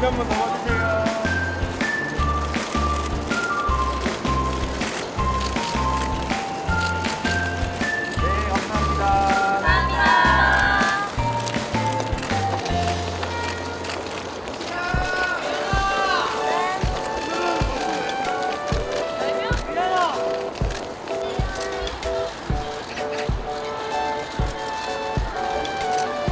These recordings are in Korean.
가운데 한번 도와주세요. 네, 감사합니다.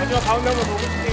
마지막 가운데 한번 보여주세요.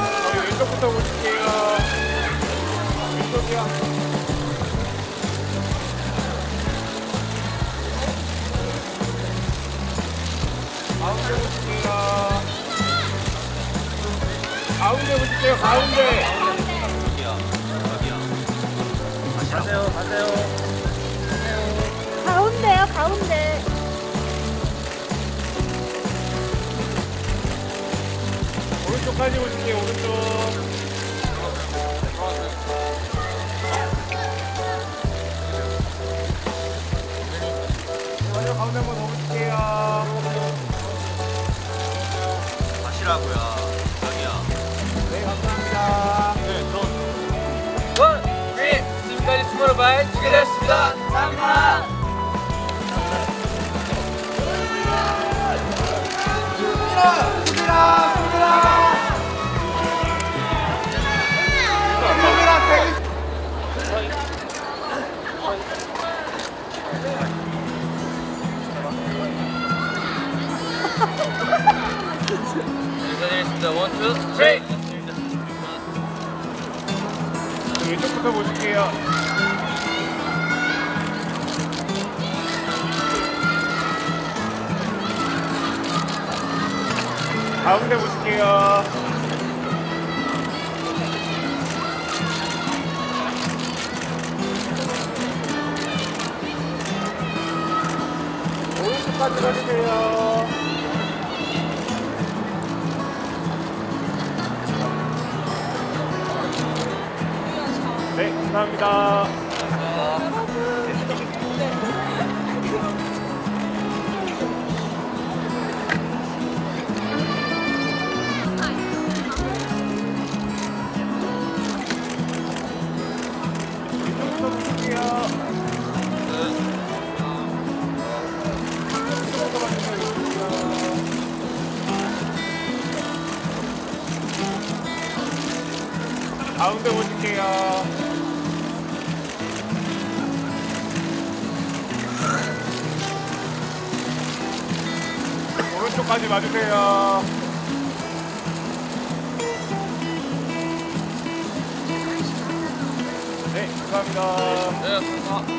가운데 보실게요. 가운데 보실게요. 가운데. 가세요. 가세요. 가운데요. 가운데. 오른쪽까지 보실게요. 오른쪽. 가운데 한번 넣어볼게요. 가시라고요. 여기요. 네, 감사합니다. 네, 돈. 원, 네, 지금까지 투모로우바이 주게되었습니다. 감사합니다. 인사드리겠습니다. 1, 2, 3! 왼쪽부터 보실게요. 가운데 보실게요. 오른쪽까지 들어주세요. 네, 감사합니다. 이쪽부터 보실게요. 이쪽부터 만나요. 가운데 보실게요. 오른쪽까지 봐주세요. 네, 감사합니다. 네, 감사합니다.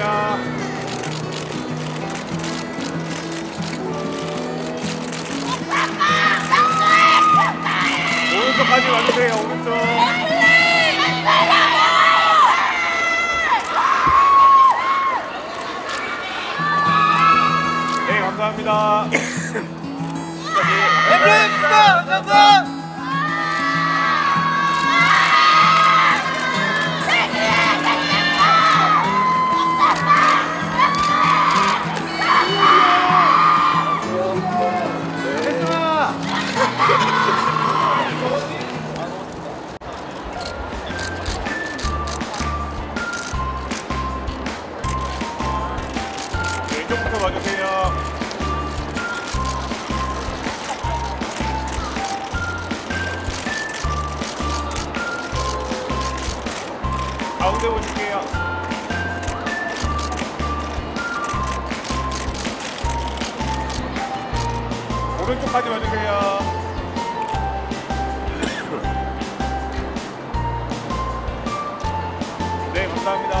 할렐루야. 오른쪽까지 와주세요. 오른쪽. 네, 감사합니다. 감사합니다. 이쪽부터 와주세요. 가운데 오실게요. 오른쪽까지 와주세요. 네, 감사합니다.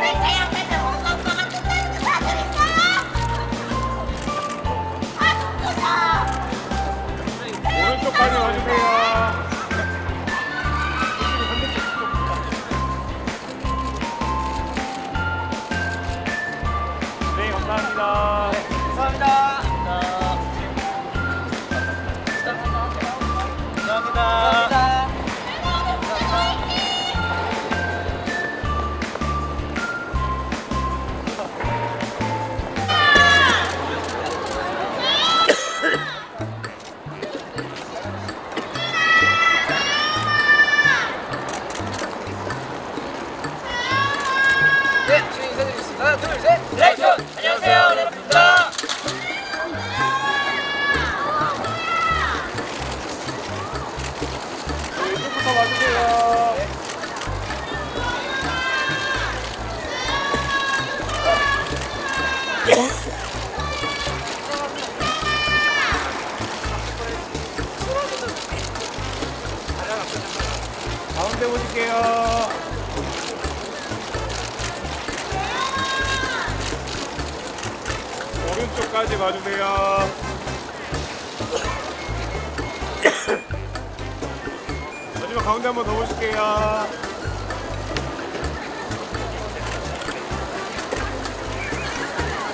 가운데 오실게요. 오른쪽까지 봐주세요. 마지막 가운데 한 번 더 오실게요.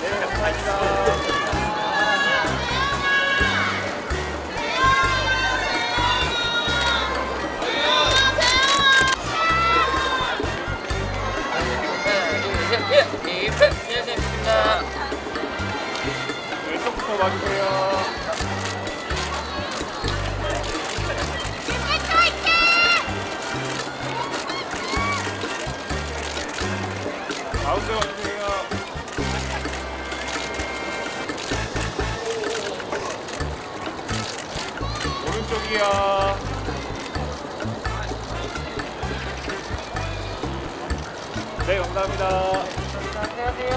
네, 감사합니다. 왼쪽부터 와주세요. 가운데 와주세요. 오른쪽이요. 네, 감사합니다. 안녕하세요.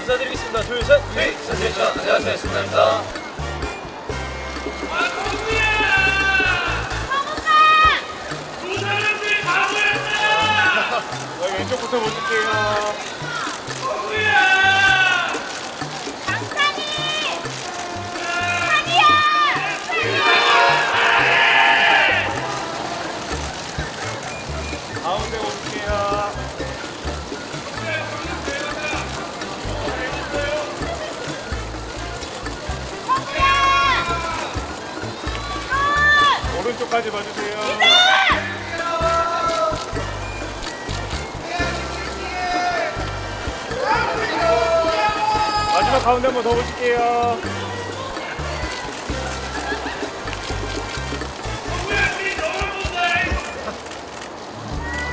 인사드리겠습니다. 둘, 셋! 네! 인사드리겠습니다. 안녕하세요. 신나입니다. 두 사람들 다 모였다! 왼쪽부터 보실게요. 누구야! 강산이! 산이야! 끝까지 봐주세요. 마지막 가운데 한번 더 보실게요.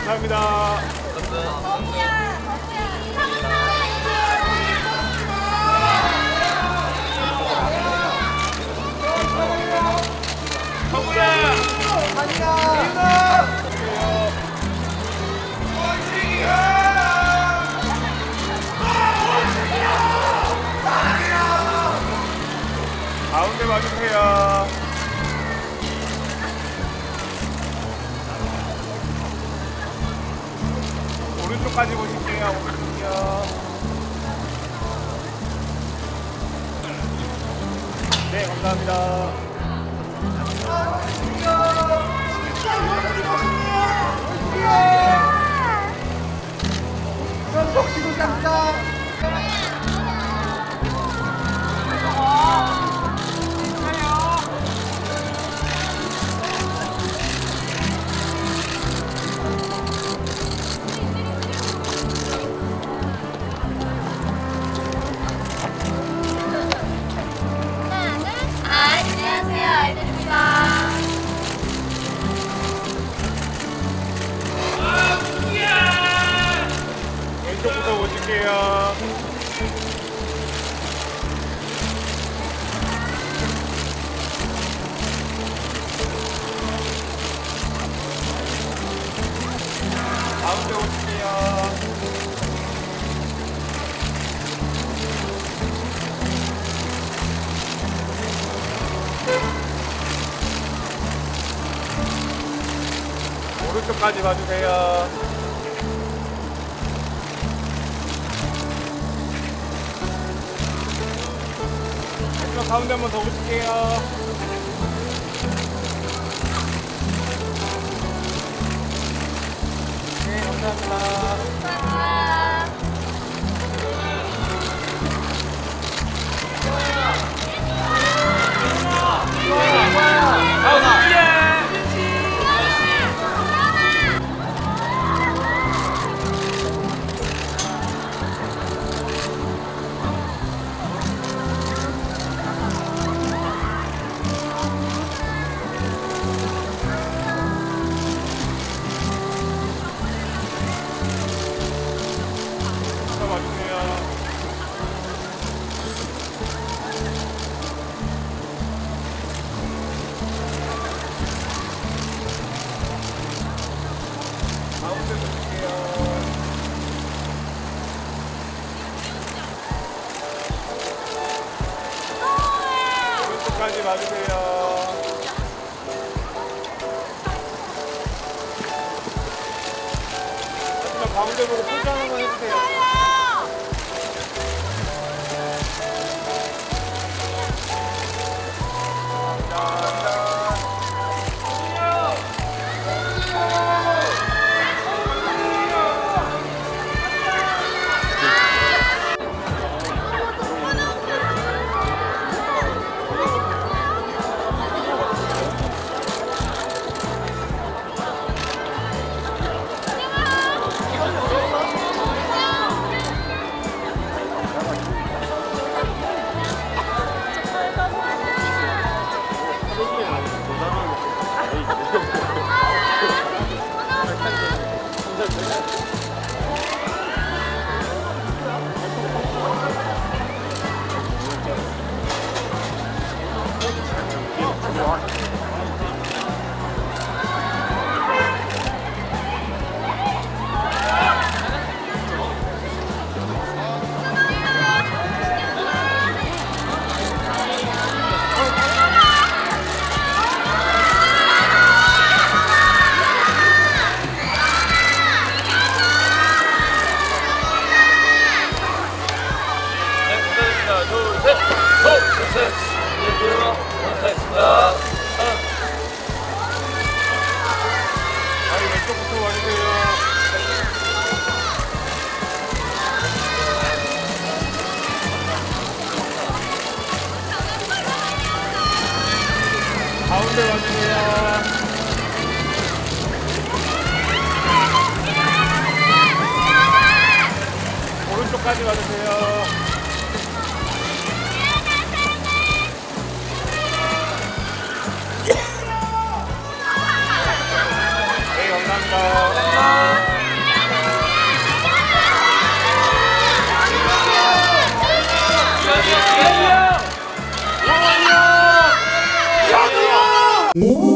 감사합니다. 가운데 봐주세요. 오른쪽까지 보실게요. 오른쪽이요. 네, 감사합니다. 왼쪽부터 보실게요. 가운데 오실게요. 오른쪽까지 봐주세요. 가운데 한번 더 보실게요. 네, 감사합니다. 오른쪽까지 봐주세요. 하지만 가운데 보고 포장 한번 해주세요. 왼쪽부터 와주세요. 가운데 와주세요. 끝까지 와주세요. 감사합니다.